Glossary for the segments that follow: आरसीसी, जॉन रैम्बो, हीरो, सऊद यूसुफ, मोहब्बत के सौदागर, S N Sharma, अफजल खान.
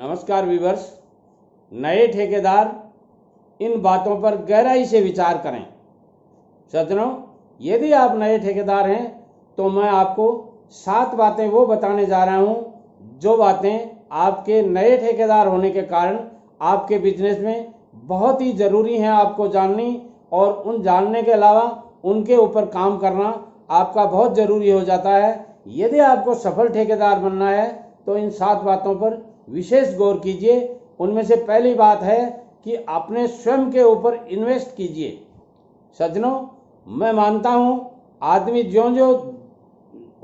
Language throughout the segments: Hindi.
नमस्कार व्यूअर्स, नए ठेकेदार इन बातों पर गहराई से विचार करें। सज्जनों, यदि आप नए ठेकेदार हैं तो मैं आपको 7 बातें वो बताने जा रहा हूं जो बातें आपके नए ठेकेदार होने के कारण आपके बिजनेस में बहुत ही ज़रूरी हैं आपको जाननी, और उन जानने के अलावा उनके ऊपर काम करना आपका बहुत ज़रूरी हो जाता है। यदि आपको सफल ठेकेदार बनना है तो इन 7 बातों पर विशेष गौर कीजिए। उनमें से पहली बात है कि अपने स्वयं के ऊपर इन्वेस्ट कीजिए। सज्जनों, मैं मानता हूं आदमी ज्यों-ज्यों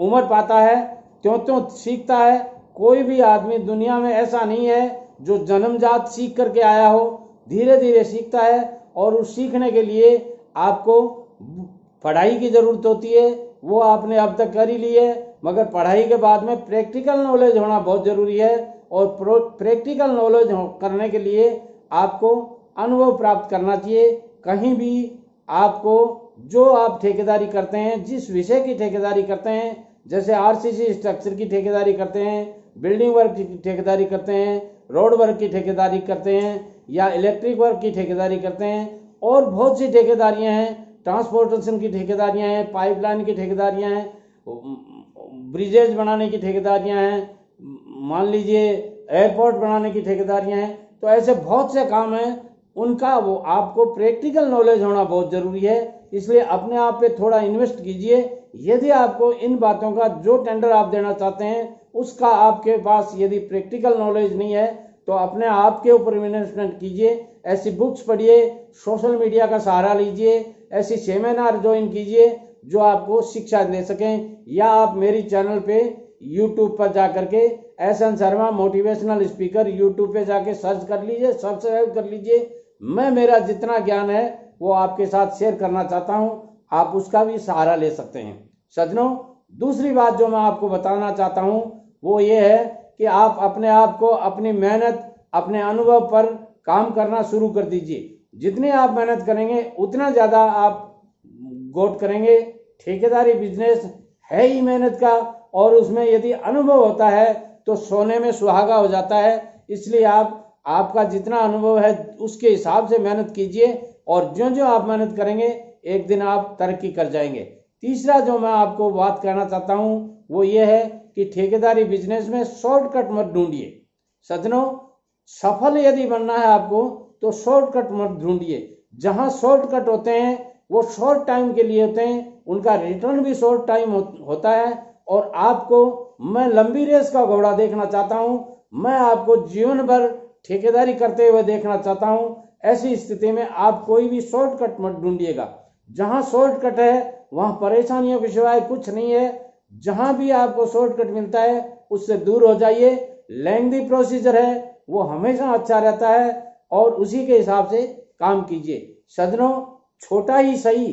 उम्र पाता है त्यों-त्यों सीखता है। कोई भी आदमी दुनिया में ऐसा नहीं है जो जन्मजात सीख करके आया हो, धीरे धीरे सीखता है। और उस सीखने के लिए आपको पढ़ाई की ज़रूरत होती है, वो आपने अब तक कर ही ली है, मगर पढ़ाई के बाद में प्रैक्टिकल नॉलेज होना बहुत ज़रूरी है। और प्रैक्टिकल नॉलेज करने के लिए आपको अनुभव प्राप्त करना चाहिए। कहीं भी आपको जो आप ठेकेदारी करते हैं, जिस विषय की ठेकेदारी करते हैं, जैसे आरसीसी स्ट्रक्चर की ठेकेदारी करते हैं, बिल्डिंग वर्क की ठेकेदारी करते हैं, रोड वर्क की ठेकेदारी करते हैं, या इलेक्ट्रिक वर्क की ठेकेदारी करते हैं, और बहुत सी ठेकेदारियां हैं, ट्रांसपोर्टेशन की ठेकेदारियां हैं, पाइपलाइन की ठेकेदारियां हैं, ब्रिजेज बनाने की ठेकेदारियां हैं, मान लीजिए एयरपोर्ट बनाने की ठेकेदारियां हैं। तो ऐसे बहुत से काम हैं, उनका वो आपको प्रैक्टिकल नॉलेज होना बहुत ज़रूरी है। इसलिए अपने आप पे थोड़ा इन्वेस्ट कीजिए। यदि आपको इन बातों का जो टेंडर आप देना चाहते हैं उसका आपके पास यदि प्रैक्टिकल नॉलेज नहीं है तो अपने आप के ऊपर इन्वेस्टमेंट कीजिए। ऐसी बुक्स पढ़िए, सोशल मीडिया का सहारा लीजिए, ऐसी सेमिनार ज्वाइन कीजिए जो आपको शिक्षा दे सकें, या आप मेरी चैनल पे यूट्यूब पर जा करके S N Sharma motivational speaker YouTube पे जाके सर्च कर लीजिए, सब्सक्राइब कर लीजिए। मैं मेरा जितना ज्ञान है वो आपके साथ शेयर करना चाहता हूँ, आप उसका भी सहारा ले सकते हैं। सज्जनों, दूसरी बात जो मैं आपको बताना चाहता हूँ वो ये है कि आप अपने आप को, अपनी मेहनत, अपने अनुभव पर काम करना शुरू कर दीजिए। जितनी आप मेहनत करेंगे उतना ज़्यादा आप गोट करेंगे। ठेकेदारी बिजनेस है ही मेहनत का, और उसमें यदि अनुभव होता है तो सोने में सुहागा हो जाता है। इसलिए आपका जितना अनुभव है उसके हिसाब से मेहनत कीजिए, और ज्यों ज्यों आप मेहनत करेंगे एक दिन आप तरक्की कर जाएंगे। तीसरा जो मैं आपको बात कहना चाहता हूँ वो ये है कि ठेकेदारी बिजनेस में शॉर्टकट मत ढूंढिए। सज्जनों, सफल यदि बनना है आपको तो शॉर्टकट मत ढूंढिए। जहाँ शॉर्टकट होते हैं वो शॉर्ट टाइम के लिए होते हैं, उनका रिटर्न भी शॉर्ट टाइम होता है। और आपको, मैं लंबी रेस का घोड़ा देखना चाहता हूँ, मैं आपको जीवन भर ठेकेदारी करते हुए देखना चाहता हूँ। ऐसी स्थिति में आप कोई भी शॉर्टकट मत ढूंढिएगा। जहाँ शॉर्टकट है वहाँ परेशानियों के सिवाय कुछ नहीं है। जहाँ भी आपको शॉर्टकट मिलता है उससे दूर हो जाइए। लेंथी प्रोसीजर है वो हमेशा अच्छा रहता है, और उसी के हिसाब से काम कीजिए। सज्जनों, छोटा ही सही,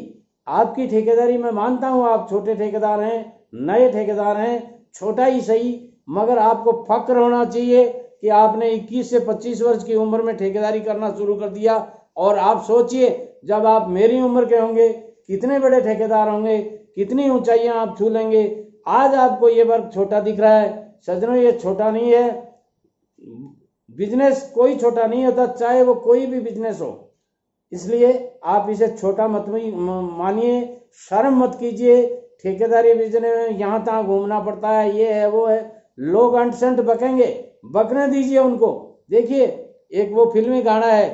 आपकी ठेकेदारी, मैं मानता हूँ आप छोटे ठेकेदार हैं, नए ठेकेदार हैं, छोटा ही सही, मगर आपको फक्र होना चाहिए कि आपने 21 से 25 वर्ष की उम्र में ठेकेदारी करना शुरू कर दिया। और आप सोचिए जब आप मेरी उम्र के होंगे कितने बड़े ठेकेदार होंगे, कितनी ऊंचाइयां आप छू लेंगे। आज आपको ये वर्ग छोटा दिख रहा है। सज्जनों, ये छोटा नहीं है। बिजनेस कोई छोटा नहीं होता, चाहे वो कोई भी बिजनेस हो। इसलिए आप इसे छोटा मत मानिए, शर्म मत कीजिए। ठेकेदारी बिजनेस में यहाँ तहाँ घूमना पड़ता है, ये है वो है, लोग अंटसंट बकेंगे, बकने दीजिए उनको। देखिए एक वो फिल्मी गाना है,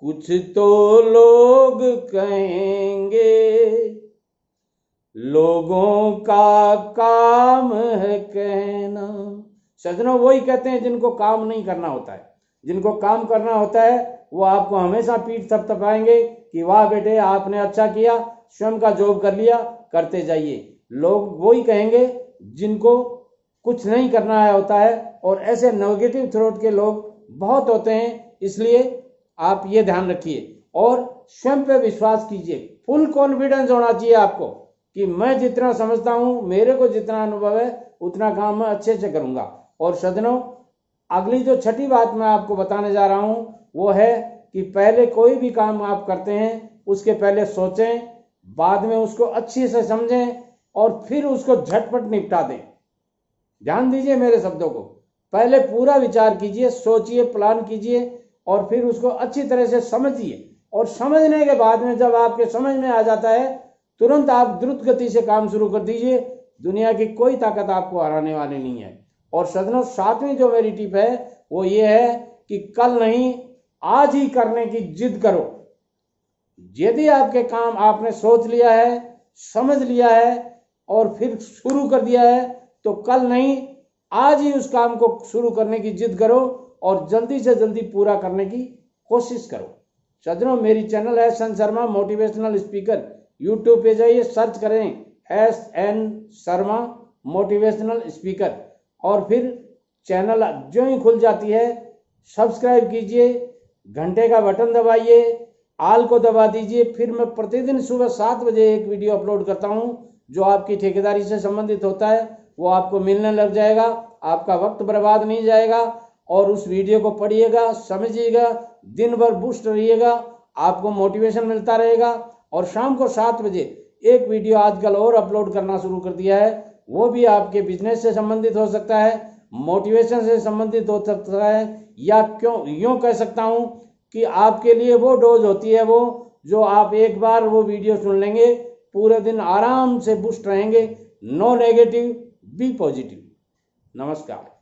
कुछ तो लोग कहेंगे, लोगों का काम है कहना। सज्जनों, वही कहते हैं जिनको काम नहीं करना होता है। जिनको काम करना होता है वो आपको हमेशा पीठ थपथपाएंगे कि वाह बेटे आपने अच्छा किया, स्वयं का जॉब कर लिया, करते जाइए। लोग वही कहेंगे जिनको कुछ नहीं करना है होता है, और ऐसे नेगेटिव थ्रोट के लोग बहुत होते हैं। इसलिए आप ये ध्यान रखिए और स्वयं पे विश्वास कीजिए। फुल कॉन्फिडेंस होना चाहिए आपको कि मैं जितना समझता हूँ, मेरे को जितना अनुभव है, उतना काम मैं अच्छे से करूँगा। और सज्जनों, अगली जो छठी बात मैं आपको बताने जा रहा हूँ वो है कि पहले कोई भी काम आप करते हैं उसके पहले सोचें, बाद में उसको अच्छे से समझें, और फिर उसको झटपट निपटा दें। ध्यान दीजिए मेरे शब्दों को। पहले पूरा विचार कीजिए, सोचिए, प्लान कीजिए और फिर उसको अच्छी तरह से समझिए। और समझने के बाद में जब आपके समझ में आ जाता है, तुरंत आप द्रुत गति से काम शुरू कर दीजिए। दुनिया की कोई ताकत आपको हराने वाली नहीं है। और सजनों, सातवीं जो मेरी टिप है वो ये है कि कल नहीं, आज ही करने की जिद करो। यदि आपके काम आपने सोच लिया है, समझ लिया है और फिर शुरू कर दिया है, तो कल नहीं, आज ही उस काम को शुरू करने की जिद करो और जल्दी से जल्दी पूरा करने की कोशिश करो। सज्जनों, मेरी चैनल है S N Sharma motivational speaker, YouTube पे जाइए, सर्च करें S N Sharma motivational speaker और फिर चैनल जो ही खुल जाती है। सब्सक्राइब कीजिए, घंटे का बटन दबाइए, आल को दबा दीजिए। फिर मैं प्रतिदिन सुबह 7 बजे एक वीडियो अपलोड करता हूँ जो आपकी ठेकेदारी से संबंधित होता है, वो आपको मिलने लग जाएगा। आपका वक्त बर्बाद नहीं जाएगा और उस वीडियो को पढ़िएगा, समझिएगा, दिन भर बूस्ट रहिएगा, आपको मोटिवेशन मिलता रहेगा। और शाम को 7 बजे एक वीडियो आजकल और अपलोड करना शुरू कर दिया है, वो भी आपके बिजनेस से संबंधित हो सकता है, मोटिवेशन से संबंधित हो सकता है, या क्यों यूँ कह सकता हूँ कि आपके लिए वो डोज होती है वो जो आप एक बार वो वीडियो सुन लेंगे, पूरे दिन आराम से बूस्ट रहेंगे। No negative, B positive. नमस्कार।